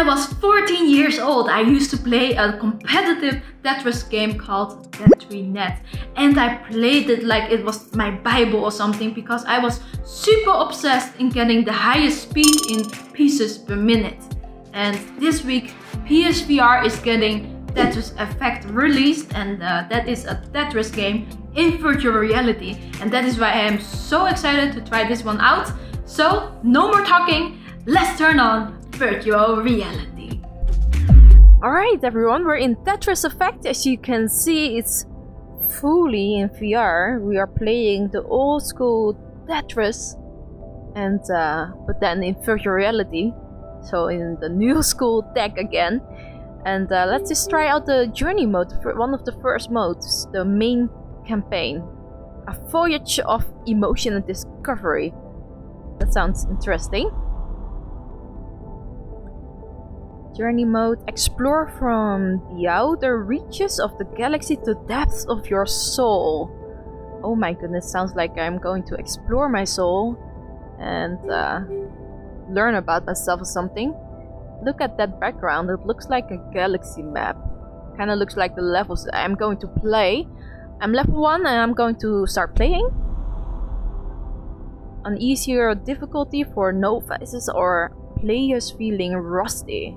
I was 14 years old, I used to play a competitive Tetris game called Tetrinet, and I played it like it was my Bible or something because I was super obsessed in getting the highest speed in pieces per minute. And this week PSVR is getting Tetris Effect released, and that is a Tetris game in virtual reality, and that is why I am so excited to try this one out. So no more talking, let's turn on virtual reality. Alright everyone, we're in Tetris Effect. As you can see, it's fully in VR. We are playing the old school Tetris, and but then in virtual reality, so in the new school tech again. And let's just try out the journey mode, one of the first modes, the main campaign. A voyage of emotion and discovery. That sounds interesting. Journey mode, explore from the outer reaches of the galaxy to depths of your soul. Oh my goodness, sounds like I'm going to explore my soul and learn about myself or something. Look at that background, it looks like a galaxy map. Kinda looks like the levels I'm going to play. I'm level 1 and I'm going to start playing. An easier difficulty for novices or players feeling rusty.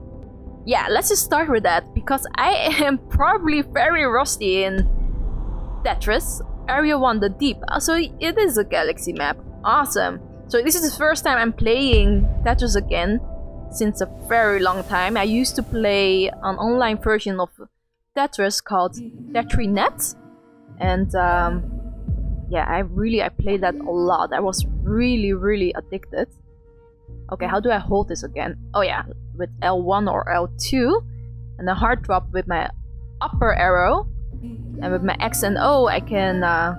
Yeah, let's just start with that, because I am probably very rusty in Tetris. Area 1, the Deep. So it is a galaxy map. Awesome. So this is the first time I'm playing Tetris again. Since a very long time. I used to play an online version of Tetris called Tetrinet, and yeah, I played that a lot. I was really addicted. Okay, how do I hold this again? Oh yeah, with L1 or L2, and a hard drop with my upper arrow, and with my X and O I can I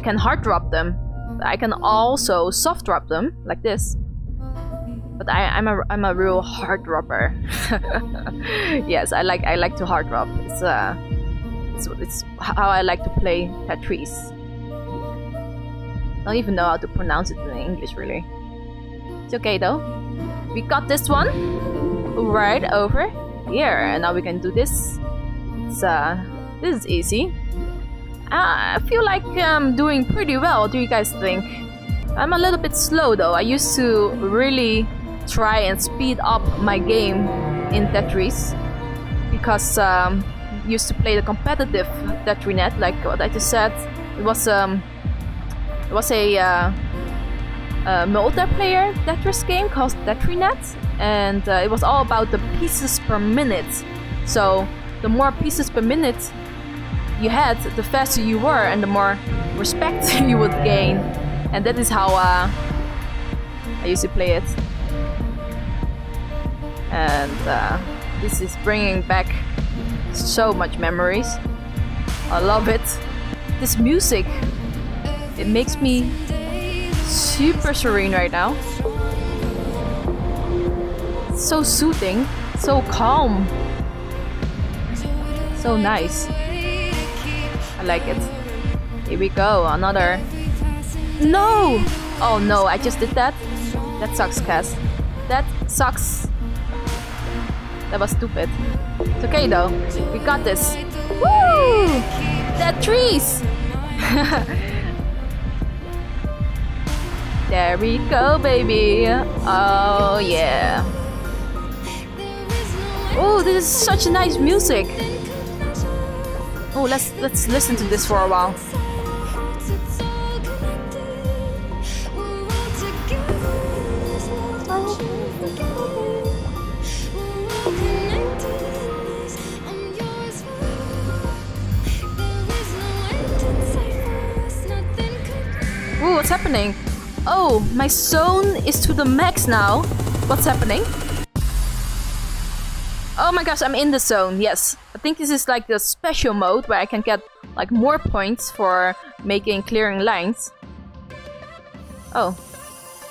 can hard drop them. I can also soft drop them like this, but I'm a real hard dropper. Yes, I like to hard drop. It's how I like to play Tetris. I don't even know how to pronounce it in English really. It's okay though. We got this one right over here, and now we can do this. This is easy. I feel like I'm doing pretty well. What do you guys think? I'm a little bit slow though. I used to really try and speed up my game in Tetris, because I used to play the competitive Tetrinet, like what I just said. It was a multiplayer Tetris game called Tetrinet, and it was all about the pieces per minute. So the more pieces per minute you had, the faster you were, and the more respect you would gain. And that is how I used to play it. And this is bringing back so much memories. I love it. This music, it makes me super serene right now. It's so soothing, so calm, so nice. Like it. Here we go, another. No! Oh no, I just did that. That sucks, Cass. That sucks. That was stupid. It's okay though. We got this. Woo! That trees! There we go, baby. Oh yeah. Oh, this is such nice music. Oh, let's listen to this for a while. Ooh, what's happening? Oh, my zone is to the max now. What's happening? Oh my gosh, I'm in the zone, yes. I think this is like the special mode where I can get like more points for clearing lines. Oh,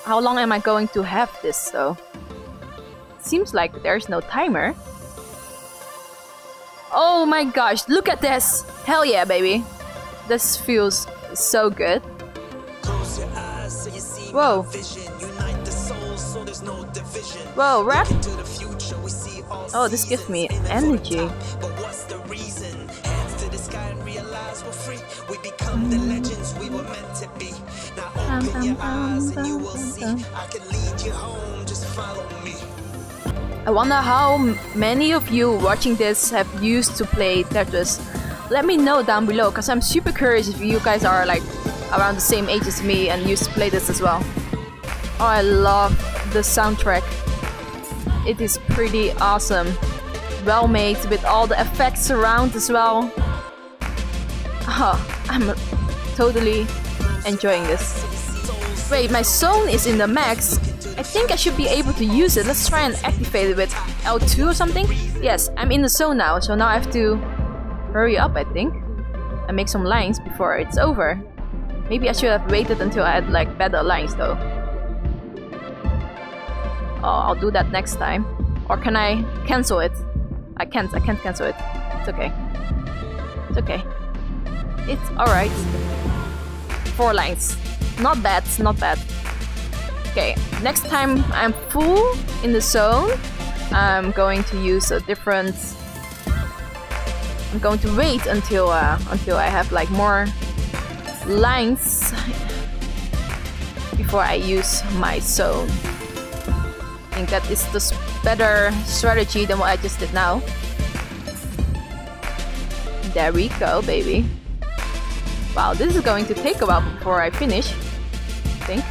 how long am I going to have this though? Seems like there's no timer. Oh my gosh, look at this! Hell yeah, baby! This feels so good. Whoa. Whoa, rap! Oh, this gives me energy. I wonder how many of you watching this have used to play Tetris. Let me know down below, because I'm super curious if you guys are like around the same age as me and used to play this as well. Oh, I love the soundtrack. It is pretty awesome. Well made, with all the effects around as well. Oh, I'm totally enjoying this. Wait, my zone is in the max. I think I should be able to use it. Let's try and activate it with L2 or something. Yes, I'm in the zone now, so now I have to hurry up, I think, and make some lines before it's over. Maybe I should have waited until I had like better lines though. Oh, I'll do that next time. Or can I cancel it? I can't cancel it. It's okay. It's okay. It's alright. 4 lines. Not bad, not bad. Okay, next time I'm full in the zone, I'm going to use a different... I'm going to wait until I have like more lines before I use my zone. I think that is the better strategy than what I just did now. There we go, baby. Wow, this is going to take a while before I finish, I think.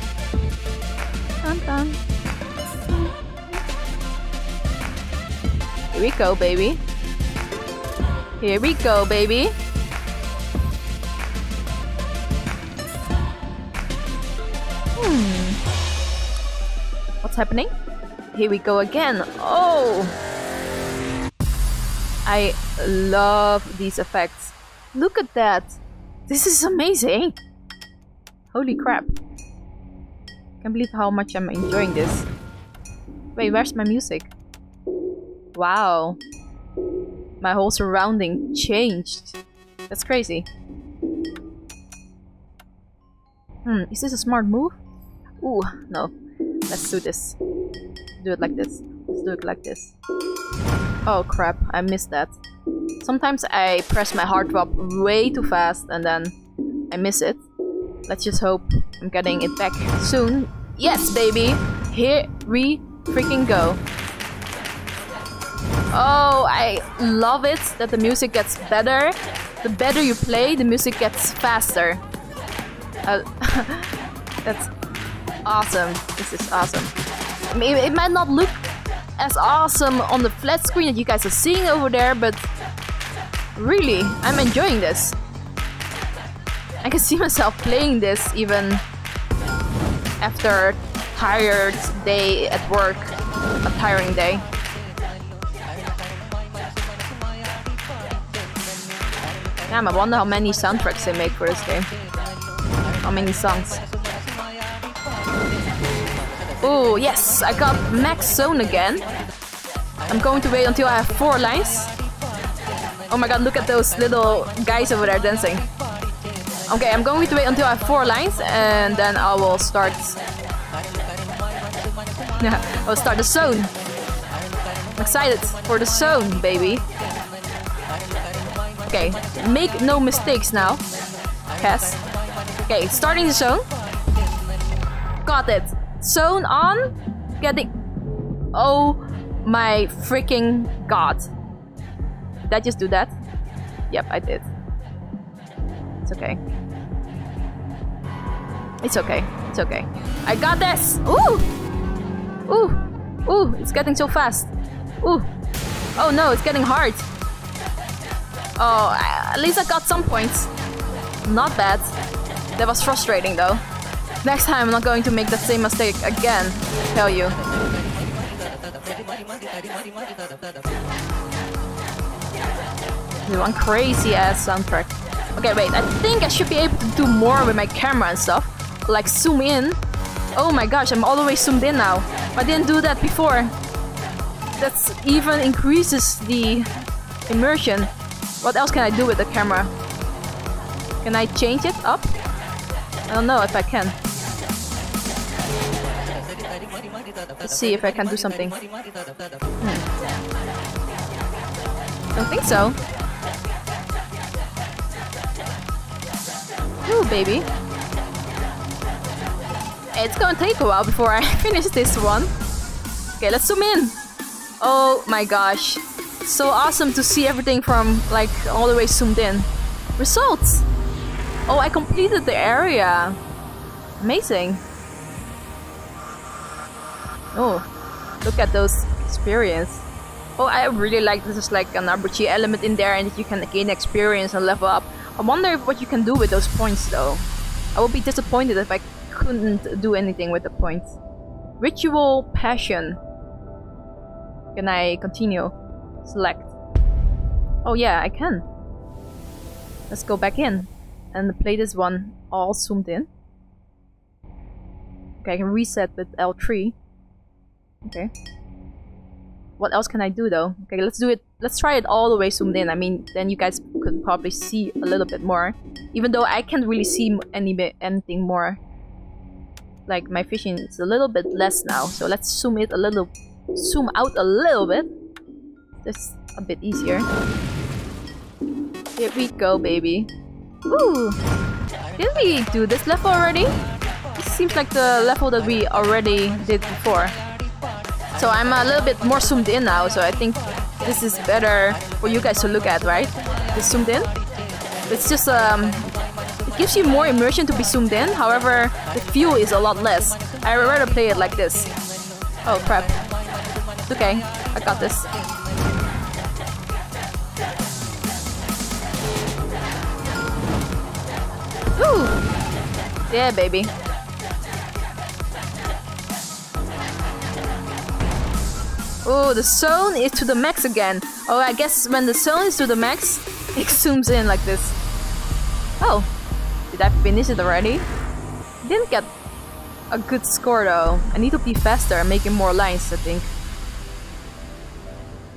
Here we go, baby. Here we go, baby. What's happening? Here we go again. Oh! I love these effects. Look at that. This is amazing! Holy crap. Can't believe how much I'm enjoying this. Wait, where's my music? Wow. My whole surrounding changed. That's crazy. Is this a smart move? Ooh, no. Let's do this. Do it like this. Let's do it like this. Oh crap, I missed that. Sometimes I press my heart drop way too fast and then I miss it. Let's just hope I'm getting it back soon. Yes, baby! Here we freaking go. Oh, I love it that the music gets better. The better you play, the music gets faster. That's awesome. This is awesome. I mean, it might not look as awesome on the flat screen that you guys are seeing over there, but really, I'm enjoying this. I can see myself playing this even after a tired day at work, a tiring day. Damn, I wonder how many soundtracks they make for this game. How many songs? Oh yes, I got max zone again. I'm going to wait until I have 4 lines. Oh my god, look at those little guys over there dancing. Okay, I'm going to wait until I have 4 lines and then I will start... I will start the zone. I'm excited for the zone, baby. Okay, make no mistakes now. Cass. Okay, starting the zone. Got it. Zone on, getting... Oh my freaking god. Did I just do that? Yep, I did. It's okay. It's okay. It's okay. I got this! Ooh! Ooh! Ooh, it's getting so fast. Ooh! Oh no, it's getting hard. Oh, at least I got some points. Not bad. That was frustrating though. Next time I'm not going to make that same mistake again, I tell you. One crazy ass soundtrack. Okay, wait, I think I should be able to do more with my camera and stuff. Like zoom in. Oh my gosh, I'm all the way zoomed in now. I didn't do that before. That even increases the immersion. What else can I do with the camera? Can I change it up? I don't know if I can. Let's see if I can do something. Don't think so. Ooh, baby. It's gonna take a while before I finish this one. Okay, let's zoom in. Oh my gosh. So awesome to see everything from like all the way zoomed in. Results! Oh, I completed the area. Amazing. Oh, look at those experience. Oh, I really like this is like an RPG element in there and that you can gain experience and level up. I wonder what you can do with those points though. I would be disappointed if I couldn't do anything with the points. Ritual passion. Can I continue? Select. Oh yeah, I can. Let's go back in and play this one all zoomed in. Okay, I can reset with L3. Okay. What else can I do though? Okay, let's do it. Let's try it all the way zoomed in. I mean, then you guys could probably see a little bit more. Even though I can't really see anything more. Like my vision is a little bit less now. So let's zoom out a little bit. Just a bit easier. Here we go, baby. Ooh! Did we do this level already? It seems like the level that we already did before. So I'm a little bit more zoomed in now, so I think this is better for you guys to look at, right? It's zoomed in. It's just, it gives you more immersion to be zoomed in, however, the feel is a lot less. I would rather play it like this. Oh crap. Okay, I got this. Ooh! Yeah, baby. Oh, the zone is to the max again. Oh, I guess when the zone is to the max, it zooms in like this. Oh, did I finish it already? Didn't get a good score though. I need to be faster and making more lines, I think.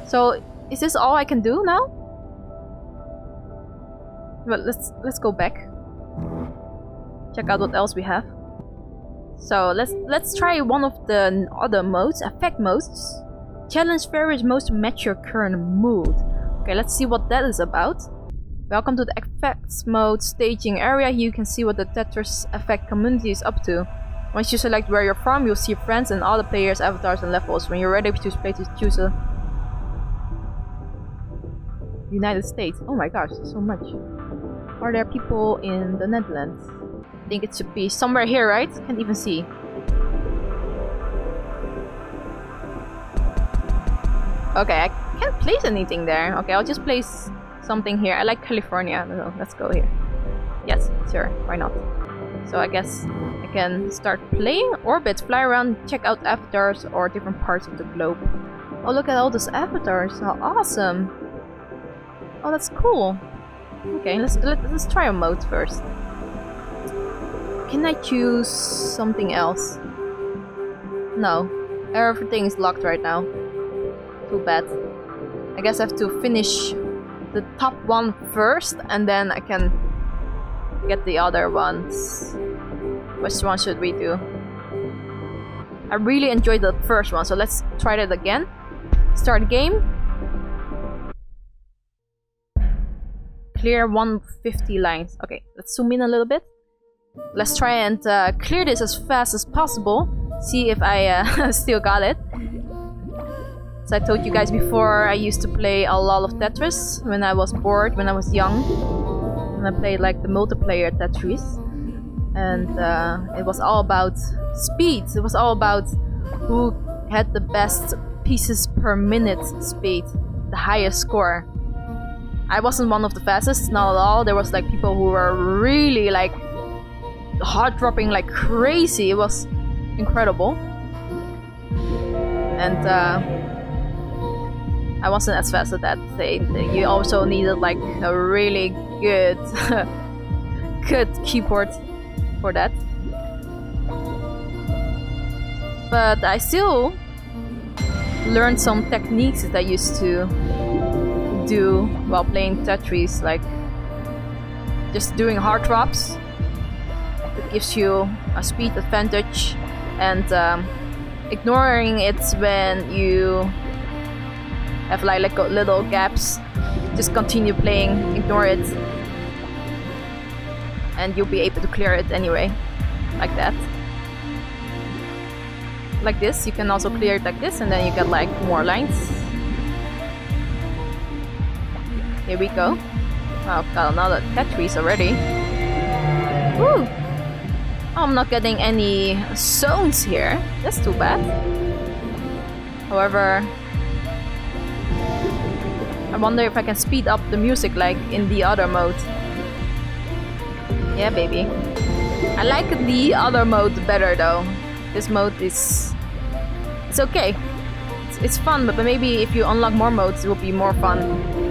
So, is this all I can do now? Well, let's go back. Check out what else we have. So let's try one of the other modes, effect modes. Challenge various modes to match your current mood. Okay, let's see what that is about. Welcome to the effects mode staging area. Here you can see what the Tetris Effect community is up to. Once you select where you're from, you'll see friends and other players, avatars, and levels. When you're ready to play, choose a United States. Oh my gosh, so much. Are there people in the Netherlands? I think it should be somewhere here, right? Can't even see. Okay, I can't place anything there. Okay, I'll just place something here. I like California. No, let's go here. Yes, sure. Why not? So I guess I can start playing, orbit, fly around, check out avatars or different parts of the globe. Oh, look at all those avatars. How awesome. Oh, that's cool. Okay, let's try a mode first. Can I choose something else? No. Everything is locked right now. Too bad. I guess I have to finish the top one first and then I can get the other ones. Which one should we do? I really enjoyed the first one, so let's try that again. Start game. Clear 150 lines. Okay, let's zoom in a little bit. Let's try and clear this as fast as possible. See if I still got it. As I told you guys before, I used to play a lot of Tetris when I was bored, when I was young. And I played like the multiplayer Tetris. And it was all about speed. It was all about who had the best pieces per minute speed, the highest score. I wasn't one of the fastest, not at all. There was like people who were really like hard dropping like crazy. It was incredible. And I wasn't as fast at that stage. You also needed like a really good, good keyboard for that. But I still learned some techniques that I used to do while playing Tetris, like just doing hard drops. It gives you a speed advantage, and Ignoring it's when you have like little gaps. Just continue playing, ignore it, and you'll be able to clear it anyway, like that. Like this, you can also clear it like this, and then you get like more lines. Here we go. Wow, I've got another Tetris already. Woo! I'm not getting any zones here. That's too bad. However, I wonder if I can speed up the music like in the other mode. Yeah, baby. I like the other mode better though. This mode is... it's okay. It's fun, but maybe if you unlock more modes, it will be more fun.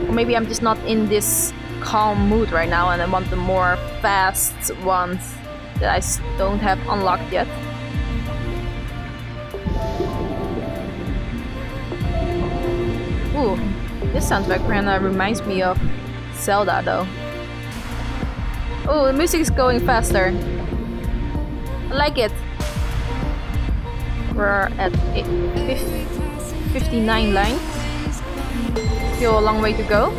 Or maybe I'm just not in this calm mood right now and I want the more fast ones that I don't have unlocked yet. Ooh, this soundtrack kinda reminds me of Zelda though. Oh, the music is going faster. I like it. We're at 59 lines. Still a long way to go.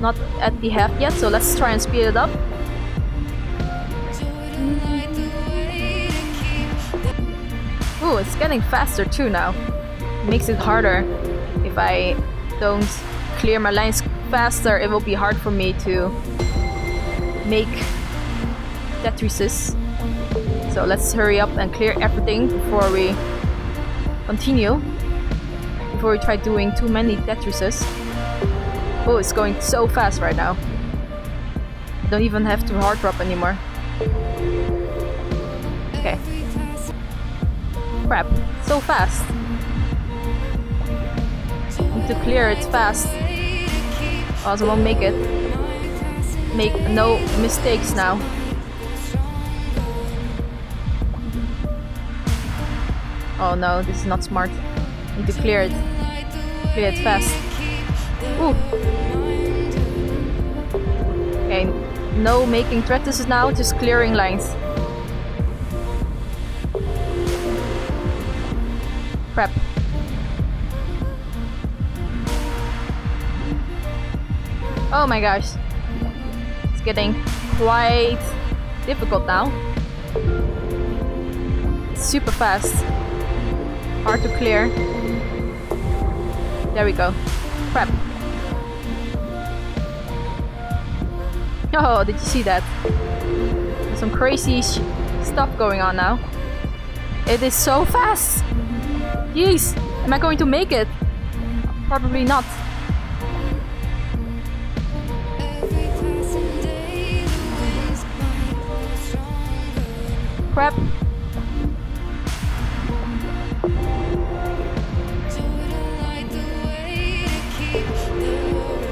Not at the half yet, so let's try and speed it up. Ooh, it's getting faster too now. Makes it harder. If I don't clear my lines faster, it will be hard for me to make Tetrises. So let's hurry up and clear everything before we continue. Before we try doing too many Tetrises. Oh, it's going so fast right now. I don't even have to hard drop anymore. Okay. Crap, so fast. Need to clear it fast. Also won't make it. Make no mistakes now. Oh no, this is not smart. Need to clear it. Clear it fast. Ooh. Okay, no making Tetrises now, just clearing lines. Crap. Oh my gosh. It's getting quite difficult now. Super fast. Hard to clear. There we go. Crap. Oh, did you see that? There's some crazy stuff going on now. It is so fast! Jeez, am I going to make it? Probably not. Crap.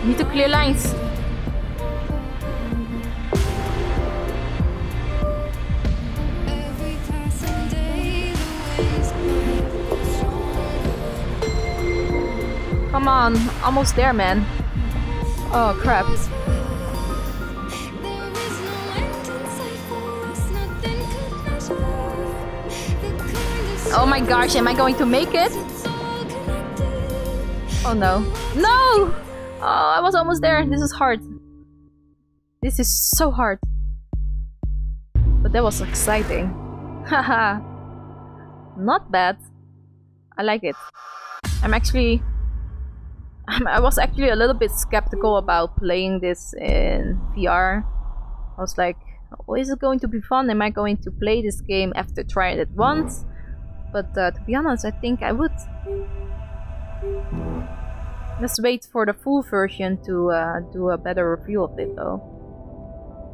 Need to clear lines. Come on, almost there, man. Oh, crap. Oh my gosh, am I going to make it? Oh no. No! Oh, I was almost there. This is hard. This is so hard. But that was exciting. Haha. Not bad. I like it. I was actually a little bit skeptical about playing this in VR. I was like, oh, is it going to be fun? Am I going to play this game after trying it once? But to be honest, I think I would. Let's wait for the full version to do a better review of it though.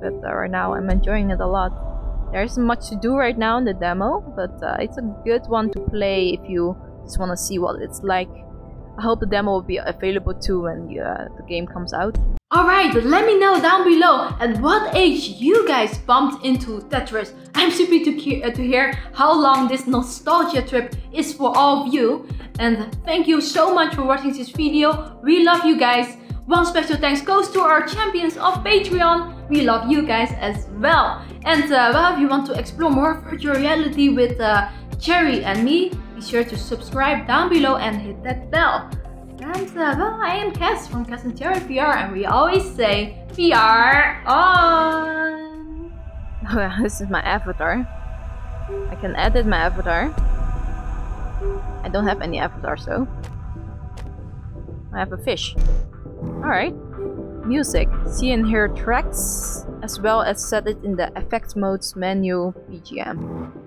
But right now I'm enjoying it a lot. There isn't much to do right now in the demo, but it's a good one to play if you just want to see what it's like. I hope the demo will be available too when the game comes out. Alright, but let me know down below at what age you guys bumped into Tetris. I'm super to hear how long this nostalgia trip is for all of you. And thank you so much for watching this video. We love you guys. One special thanks goes to our champions of Patreon. We love you guys as well. And well, if you want to explore more virtual reality with Cherry and me, Be sure to subscribe down below and hit that bell. And well, I am Cass from Cass and Terry VR, and we always say VR on! Well, this is my avatar. I can edit my avatar. I don't have any avatar, so I have a fish. Alright. Music. See and hear tracks, as well as set it in the effects modes menu BGM.